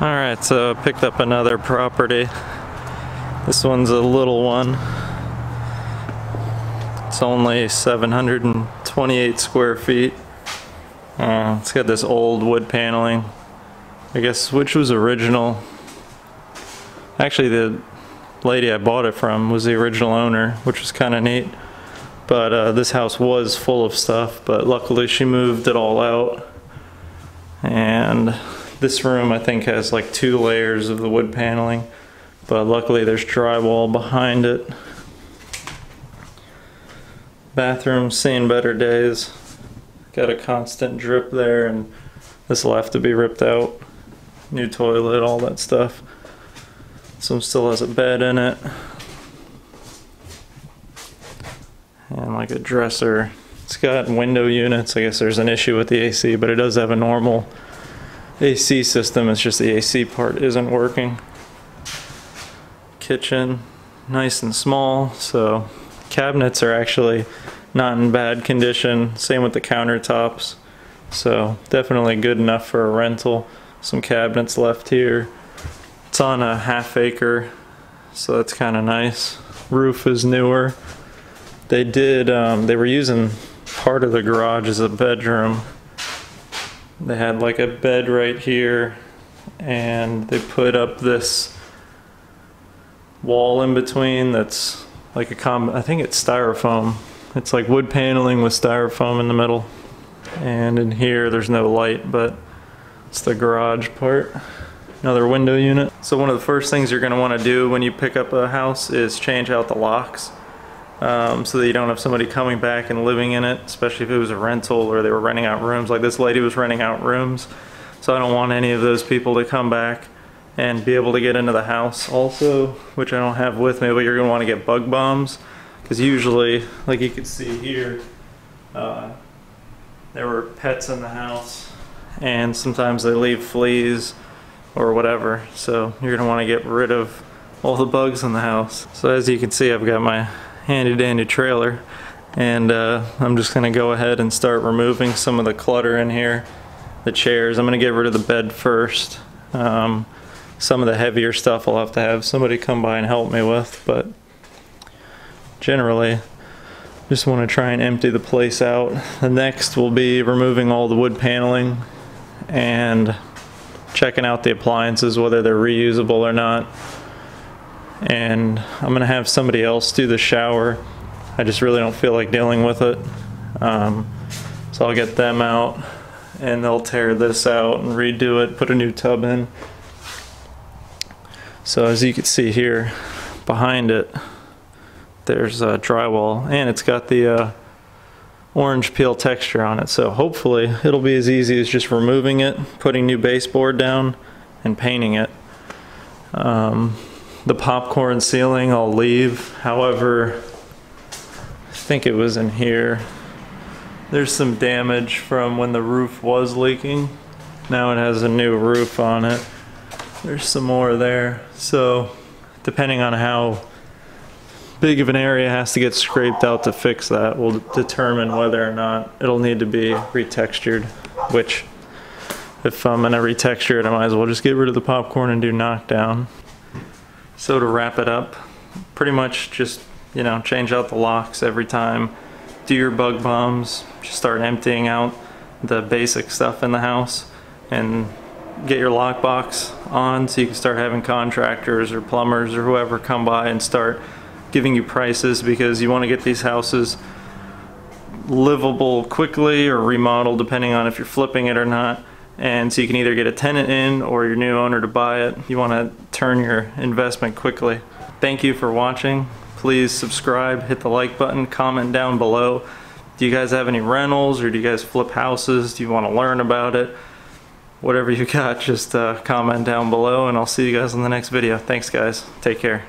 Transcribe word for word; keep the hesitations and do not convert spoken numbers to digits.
Alright, so I picked up another property. This one's a little one. It's only seven hundred twenty-eight square feet. Uh, it's got this old wood paneling, I guess, which was original. Actually, the lady I bought it from was the original owner, which was kind of neat. But uh, this house was full of stuff, but luckily she moved it all out. And this room, I think, has like two layers of the wood paneling, but luckily there's drywall behind it. Bathroom, seeing better days. Got a constant drip there, and this will have to be ripped out. New toilet, all that stuff. This one still has a bed in it. And like a dresser. It's got window units. I guess there's an issue with the A C, but it does have a normal A C system. It's just the A C part isn't working. Kitchen, nice and small, so cabinets are actually not in bad condition. Same with the countertops, so definitely good enough for a rental. Some cabinets left here. It's on a half acre, so that's kind of nice. Roof is newer. They did, um, they were using part of the garage as a bedroom. They had like a bed right here, and they put up this wall in between that's like a com- I think it's styrofoam. It's like wood paneling with styrofoam in the middle. And in here there's no light, but it's the garage part. Another window unit. So one of the first things you're going to want to do when you pick up a house is change out the locks. Um, so that you don't have somebody coming back and living in it, especially if it was a rental or they were renting out rooms. Like this lady was renting out rooms, so I don't want any of those people to come back and be able to get into the house also, which I don't have with me, but you're going to want to get bug bombs, because usually, like you can see here, uh, there were pets in the house, and sometimes they leave fleas or whatever, so you're going to want to get rid of all the bugs in the house. So as you can see, I've got my handy dandy trailer, and uh, I'm just gonna go ahead and start removing some of the clutter in here. The chairs, I'm gonna get rid of the bed first. Um, some of the heavier stuff I'll have to have somebody come by and help me with, but generally just want to try and empty the place out. The next will be removing all the wood paneling and checking out the appliances, whether they're reusable or not. And I'm gonna have somebody else do the shower. I just really don't feel like dealing with it, um, so I'll get them out, and they'll tear this out and redo it, put a new tub in. So as you can see here behind it, there's uh, drywall, and it's got the uh, orange peel texture on it, so hopefully it'll be as easy as just removing it, putting new baseboard down, and painting it. um, The popcorn ceiling I'll leave. However, I think it was in here, there's some damage from when the roof was leaking. Now it has a new roof on it. There's some more there. So depending on how big of an area has to get scraped out to fix that will determine whether or not it'll need to be retextured, which if I'm gonna retexture it, I might as well just get rid of the popcorn and do knockdown. So to wrap it up, pretty much just, you know, change out the locks every time, do your bug bombs, just start emptying out the basic stuff in the house, and get your lockbox on so you can start having contractors or plumbers or whoever come by and start giving you prices, because you want to get these houses livable quickly or remodeled depending on if you're flipping it or not. And so you can either get a tenant in or your new owner to buy it. You want to turn your investment quickly. Thank you for watching. Please subscribe, hit the like button, comment down below. Do you guys have any rentals, or do you guys flip houses? Do you want to learn about it? Whatever you got, just uh, comment down below, and I'll see you guys in the next video. Thanks guys, take care.